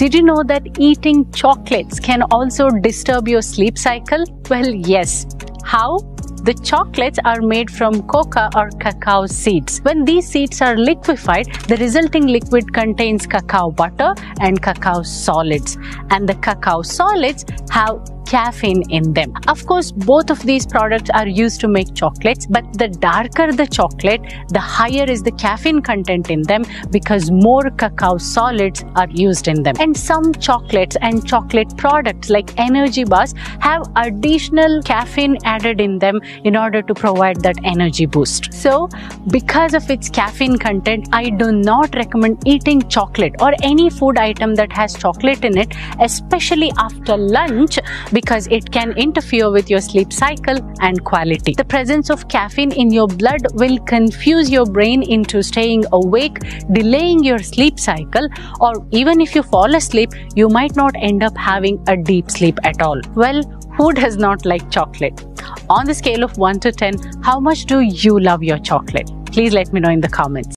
Did you know that eating chocolates can also disturb your sleep cycle? Well, yes. How? The chocolates are made from coca or cacao seeds. When these seeds are liquefied, the resulting liquid contains cacao butter and cacao solids. And the cacao solids have caffeine in them. Of course, both of these products are used to make chocolates, but the darker the chocolate, the higher is the caffeine content in them because more cacao solids are used in them. And some chocolates and chocolate products like energy bars have additional caffeine added in them in order to provide that energy boost. So, because of its caffeine content, I do not recommend eating chocolate or any food item that has chocolate in it, especially after lunch, because it can interfere with your sleep cycle and quality. The presence of caffeine in your blood will confuse your brain into staying awake, delaying your sleep cycle, or even if you fall asleep, you might not end up having a deep sleep at all. Well, who does not like chocolate? On the scale of 1 to 10, how much do you love your chocolate? Please let me know in the comments.